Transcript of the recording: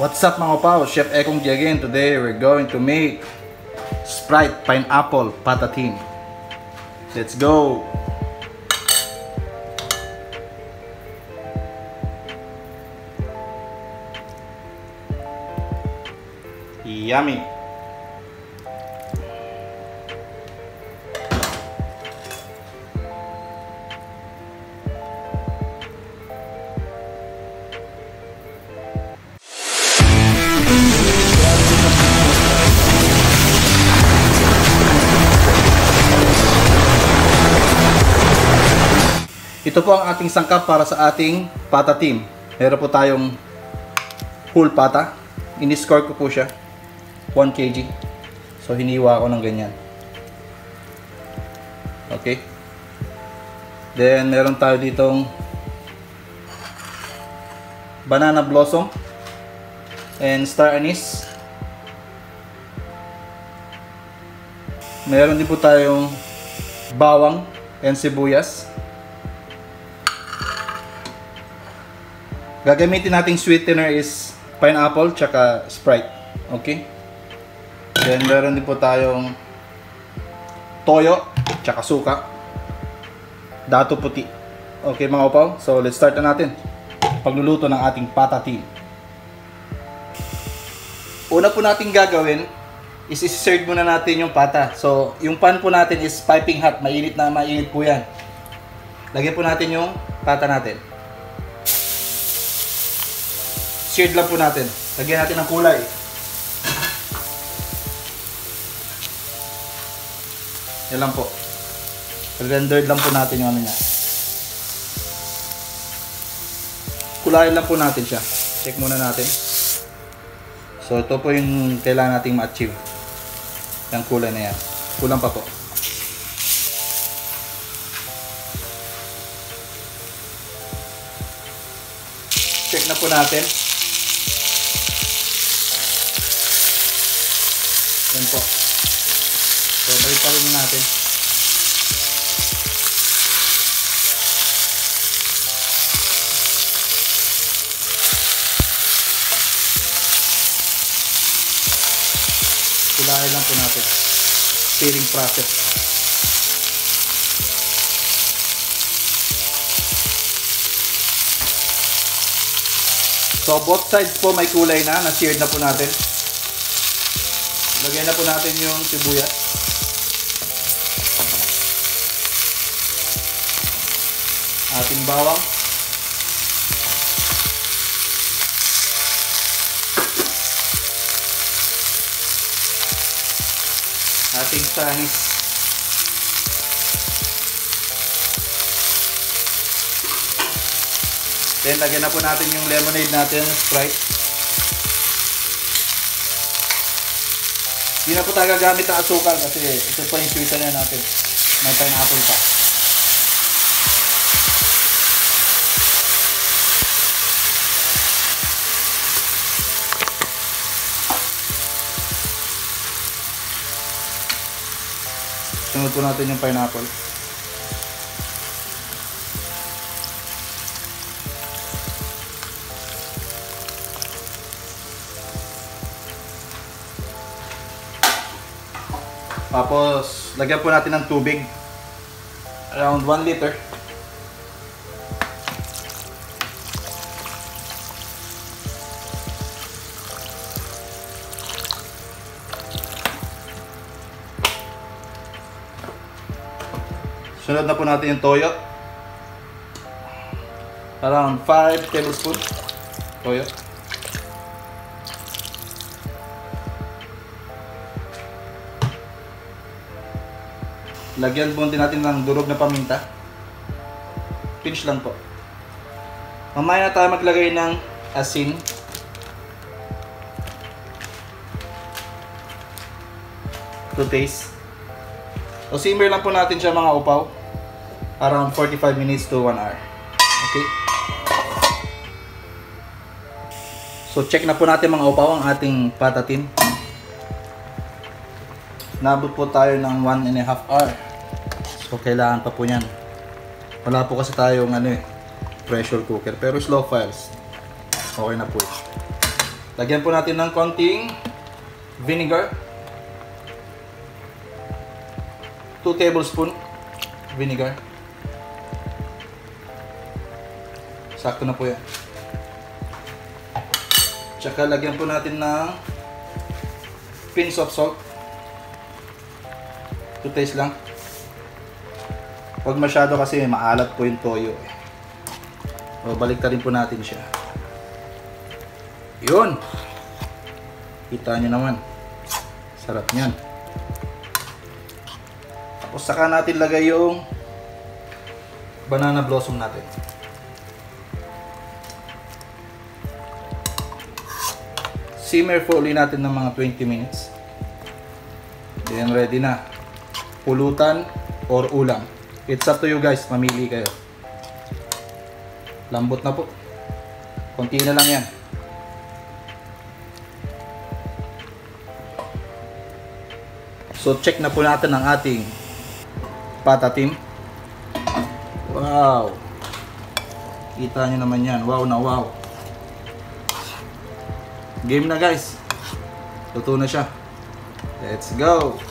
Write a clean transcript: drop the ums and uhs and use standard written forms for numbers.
What's up mga pao? Chef Ekong Jagan. Today we're going to make Sprite Pineapple Patatin. Let's go! Yummy! Ito po ang ating sangkap para sa ating patatim. Meron po tayong whole pata. Iniscore ko po siya. 1 kg. So, hiniwa ko ng ganyan. Okay. Then, meron tayo ditong banana blossom and star anise. Meron din po tayong bawang and sibuyas. Gagamitin nating sweetener is pineapple tsaka Sprite. Okay? Then meron din po tayong toyo tsaka suka. Dato puti. Okay mga upaw? So let's start na natin pagluluto ng ating patatin. Una po natin gagawin is i-serve muna natin yung pata. So yung pan po natin is piping hot. Mainit na mainit po yan. Lagyan po natin yung pata natin. Seared lang po natin. Lagyan natin ng kulay. Yan lang po. Rendered lang po natin yung ano niya. Kulayan lang po natin siya. Check muna natin. So ito po yung kailangan nating ma-achieve. Yung kulay na yan. Kulang pa po. Check na po natin. Yan po. So, balik pa rin natin. Kulayan lang po natin. Searing process. So, both sides po may kulay na. Na-seared na po natin. Lagyan na po natin yung sibuyas. Ating bawang. Ating tanis. Then lagyan na po natin yung lemonade natin, Sprite. Hindi na po tayo gagamit ng asukal kasi ito po yung sweetener natin. May pineapple pa. Sunod po natin yung pineapple. Tapos, lagyan po natin ng tubig. Around 1 liter. Sunod na po natin yung toyo. Around 5 tablespoon toyo. Lagyan po natin ng durog na paminta. Pinch lang po. Mamaya na tayo maglagay ng asin. To taste. O simmer lang po natin siya mga upaw. Around 45 minutes to 1 hour. Okay? So check na po natin mga upaw ang ating patatin. Nabot po tayo ng 1.5 hour. So, kailangan pa po yan. Wala po kasi tayong pressure cooker. Pero slow fires. Okay na po. Lagyan po natin ng konting vinegar. 2 tablespoon vinegar. Sakto na po yan. Tsaka lagyan po natin ng pinch of salt. To taste lang. Huwag masyado kasi maalat po yung toyo. O, baliktarin po natin siya. Yun! Kita nyo naman. Sarap nyan. Tapos saka natin lagay yung banana blossom natin. Simmer po uli natin ng mga 20 minutes. Then ready na. Pulutan or ulam. It's up to you guys. Mamili kayo. Lambot na po. Konti na lang yan. So check na po natin ang ating patatim. Wow! Kita nyo naman yan. Wow na wow! Game na guys. Luto na siya. Let's go.